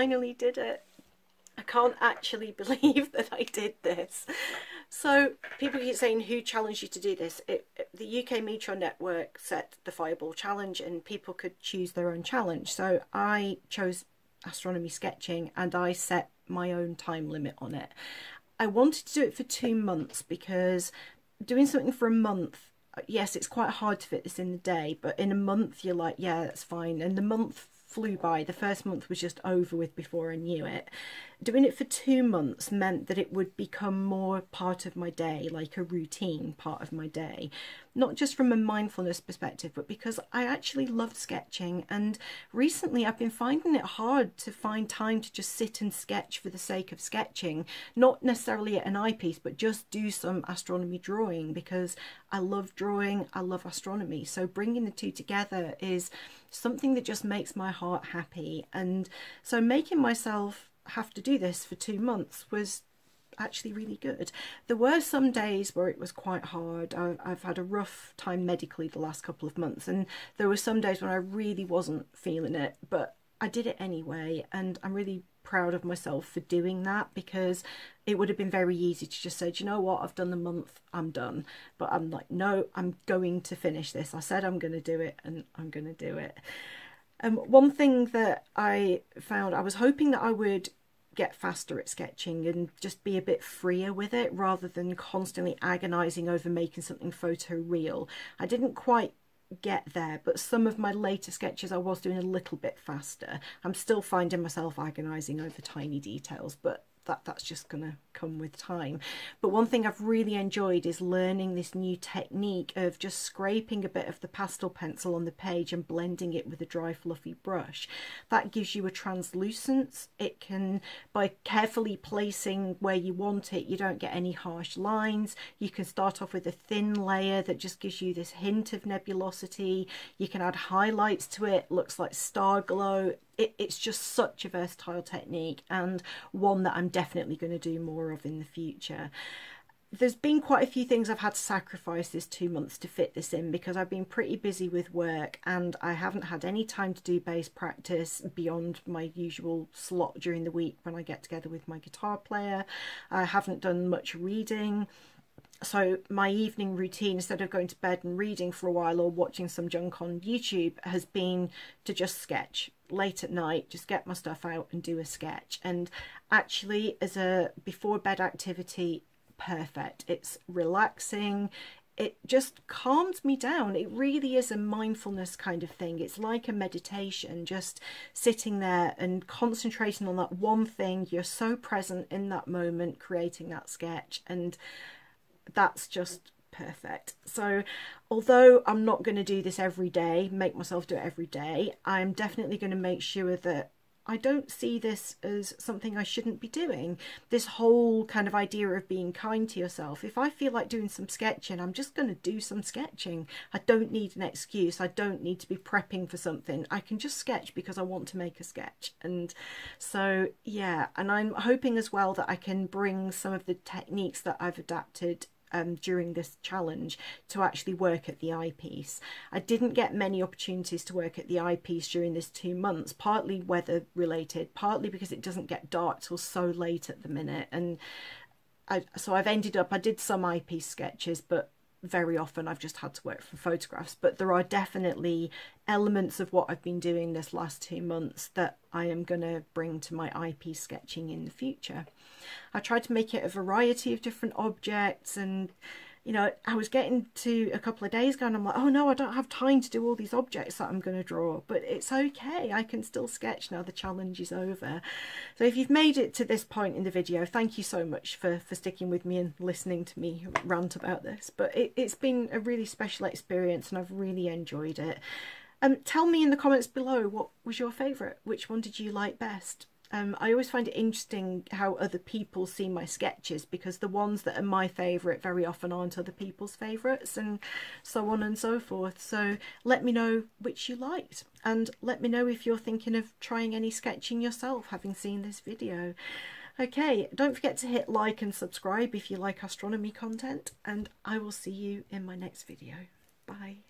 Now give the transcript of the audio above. finally did it. I can't actually believe that I did this. So people keep saying, who challenged you to do this? The UK Meteor Network set the Fireball Challenge and people could choose their own challenge. So I chose astronomy sketching and I set my own time limit on it. I wanted to do it for 2 months because doing something for a month, yes, it's quite hard to fit this in the day, but in a month you're like, yeah, that's fine. And the month flew by. The first month was just over with before I knew it. Doing it for 2 months meant that it would become more part of my day, like a routine part of my day, not just from a mindfulness perspective, but because I actually loved sketching. And recently I've been finding it hard to find time to just sit and sketch for the sake of sketching, not necessarily at an eyepiece, but just do some astronomy drawing, because I love drawing, I love astronomy. So bringing the two together is something that just makes my heart happy. And so making myself have to do this for 2 months was actually really good. There were some days where it was quite hard. I've had a rough time medically the last couple of months, and there were some days when I really wasn't feeling it, but I did it anyway, and I'm really proud of myself for doing that, because it would have been very easy to just say, do you know what, I've done the month, I'm done. But I'm like, no, I'm going to finish this. I said I'm going to do it, and I'm going to do it. One thing that I found, I was hoping that I would get faster at sketching and just be a bit freer with it rather than constantly agonizing over making something photoreal. I didn't quite get there, but some of my later sketches I was doing a little bit faster. I'm still finding myself agonizing over tiny details, but that's just gonna come with time. But one thing I've really enjoyed is learning this new technique of just scraping a bit of the pastel pencil on the page and blending it with a dry fluffy brush. That gives you a translucence. It can, by carefully placing where you want it, you don't get any harsh lines. You can start off with a thin layer that just gives you this hint of nebulosity. You can add highlights to it, looks like star glow. It's just such a versatile technique, and one that I'm definitely going to do more of in the future. There's been quite a few things I've had to sacrifice this 2 months to fit this in, because I've been pretty busy with work and I haven't had any time to do bass practice beyond my usual slot during the week when I get together with my guitar player. I haven't done much reading. So my evening routine, instead of going to bed and reading for a while or watching some junk on YouTube, has been to just sketch late at night, just get my stuff out and do a sketch. And actually, as a before bed activity, perfect. It's relaxing. It just calms me down. It really is a mindfulness kind of thing. It's like a meditation, just sitting there and concentrating on that one thing. You're so present in that moment, creating that sketch, and that's just perfect. So although I'm not going to do this every day, make myself do it every day, I'm definitely going to make sure that I don't see this as something I shouldn't be doing. This whole kind of idea of being kind to yourself. If I feel like doing some sketching, I'm just going to do some sketching. I don't need an excuse. I don't need to be prepping for something. I can just sketch because I want to make a sketch. And so, yeah, and I'm hoping as well that I can bring some of the techniques that I've adapted during this challenge to actually work at the eyepiece. I didn't get many opportunities to work at the eyepiece during this 2 months, partly weather related, partly because it doesn't get dark till so late at the minute. And so I've ended up, I did some eyepiece sketches, but very often I've just had to work from photographs. But there are definitely elements of what I've been doing this last 2 months that I am going to bring to my eyepiece sketching in the future. I tried to make it a variety of different objects, and you know, I was getting to a couple of days ago and I'm like, oh no, I don't have time to do all these objects that I'm going to draw, but it's okay, I can still sketch now the challenge is over. So if you've made it to this point in the video, thank you so much for sticking with me and listening to me rant about this. But it's been a really special experience and I've really enjoyed it. Tell me in the comments below, what was your favourite? Which one did you like best? I always find it interesting how other people see my sketches, because the ones that are my favourite very often aren't other people's favourites, and so on and so forth. So let me know which you liked, and let me know if you're thinking of trying any sketching yourself, having seen this video. Okay, don't forget to hit like and subscribe if you like astronomy content, and I will see you in my next video. Bye.